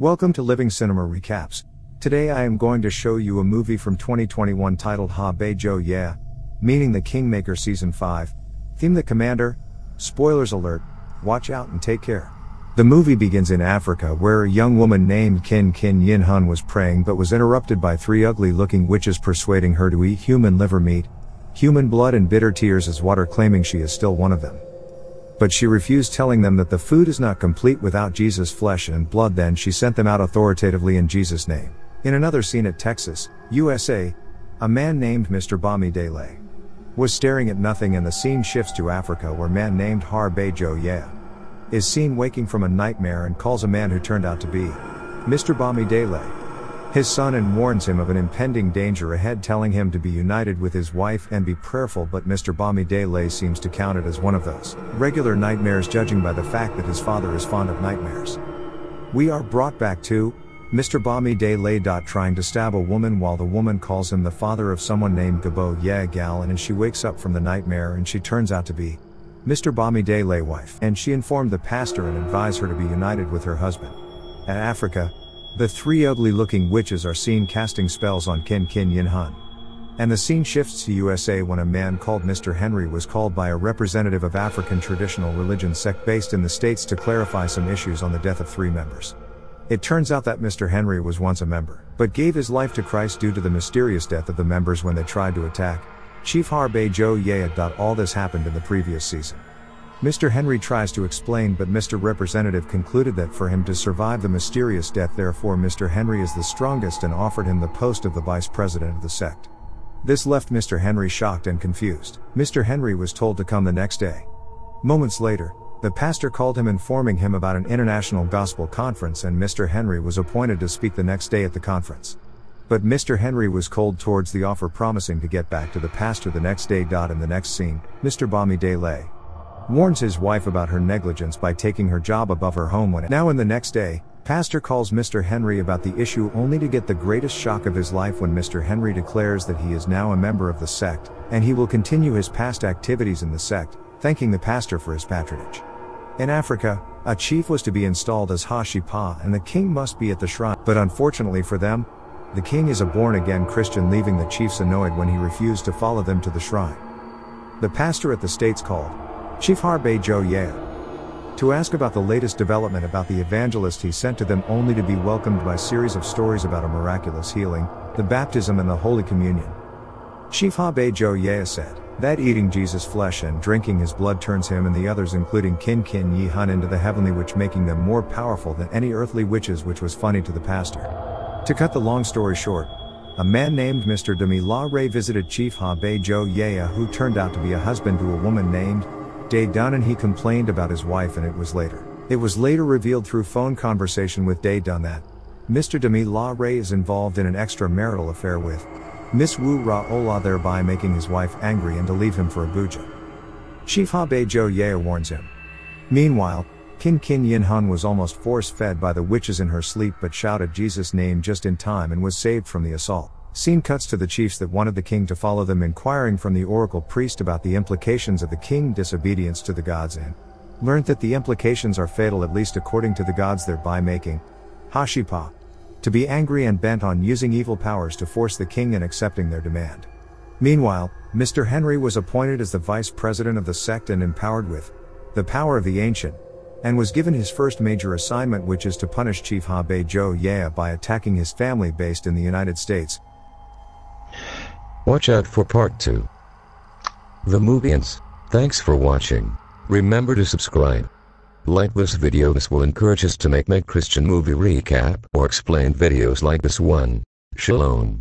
Welcome to Living Cinema Recaps. Today I am going to show you a movie from 2021 titled Harbejoye, meaning The Kingmaker Season 5. Theme The Commander. Spoilers alert, watch out and take care. The movie begins in Africa where a young woman named Kin Kin Yin Hun was praying but was interrupted by three ugly looking witches persuading her to eat human liver meat, human blood and bitter tears as water, claiming she is still one of them. But she refused, telling them that the food is not complete without Jesus' flesh and blood. Then she sent them out authoritatively in Jesus' name. In another scene at Texas, USA, a man named Mr. Bamidele was staring at nothing, and the scene shifts to Africa where a man named Harbejoye is seen waking from a nightmare and calls a man who turned out to be Mr. Bamidele his son, and warns him of an impending danger ahead, telling him to be united with his wife and be prayerful. But Mr. Bamidele seems to count it as one of those regular nightmares, judging by the fact that his father is fond of nightmares. We are brought back to Mr. Bamidele trying to stab a woman while the woman calls him the father of someone named Gabo Yegal, and she wakes up from the nightmare and she turns out to be Mr. Bamidele's wife, and she informed the pastor and advised her to be united with her husband. At Africa, the three ugly looking witches are seen casting spells on Kin Kin Yin Hun. And the scene shifts to USA when a man called Mr. Henry was called by a representative of African traditional religion sect based in the States to clarify some issues on the death of three members. It turns out that Mr. Henry was once a member, but gave his life to Christ due to the mysterious death of the members when they tried to attack Chief Harbejoye. All this happened in the previous season. Mr. Henry tries to explain, but Mr. Representative concluded that for him to survive the mysterious death, therefore Mr. Henry is the strongest, and offered him the post of the vice president of the sect. This left Mr. Henry shocked and confused. Mr. Henry was told to come the next day. Moments later, the pastor called him, informing him about an international gospel conference, and Mr. Henry was appointed to speak the next day at the conference. But Mr. Henry was cold towards the offer, promising to get back to the pastor the next day. In the next scene, Mr. Bamidele warns his wife about her negligence by taking her job above her home when now in the next day, pastor calls Mr. Henry about the issue, only to get the greatest shock of his life when Mr. Henry declares that he is now a member of the sect, and he will continue his past activities in the sect, thanking the pastor for his patronage. In Africa, a chief was to be installed as Hashipa and the king must be at the shrine, but unfortunately for them, the king is a born-again Christian, leaving the chiefs annoyed when he refused to follow them to the shrine. The pastor at the States called Chief Harbejoye to ask about the latest development about the evangelist he sent to them, only to be welcomed by a series of stories about a miraculous healing, the baptism and the Holy Communion. Chief Harbejoye said that eating Jesus' flesh and drinking his blood turns him and the others, including Kin Kin Yin Hun, into the heavenly witch, making them more powerful than any earthly witches, which was funny to the pastor. To cut the long story short, a man named Mr. Demi La Ray visited Chief Harbejoye, who turned out to be a husband to a woman named Day Done, and he complained about his wife, and it was later revealed through phone conversation with Day Done that Mr. Demi La Ray is involved in an extramarital affair with Miss Wu Ra Ola, thereby making his wife angry and to leave him for Abuja. Chief Harbejoye warns him. Meanwhile, Kin Kin Yin Hun was almost force-fed by the witches in her sleep, but shouted Jesus' name just in time and was saved from the assault. Scene cuts to the chiefs that wanted the king to follow them, inquiring from the oracle priest about the implications of the king's disobedience to the gods, and learned that the implications are fatal, at least according to the gods, thereby making Hashipa to be angry and bent on using evil powers to force the king in accepting their demand. Meanwhile, Mr. Henry was appointed as the vice president of the sect and empowered with the power of the ancient, and was given his first major assignment, which is to punish Chief Harbejoye by attacking his family based in the United States. Watch out for part 2. The movie ends. Thanks for watching. Remember to subscribe. Like this video, this will encourage us to make Christian movie recap or explained videos like this one. Shalom.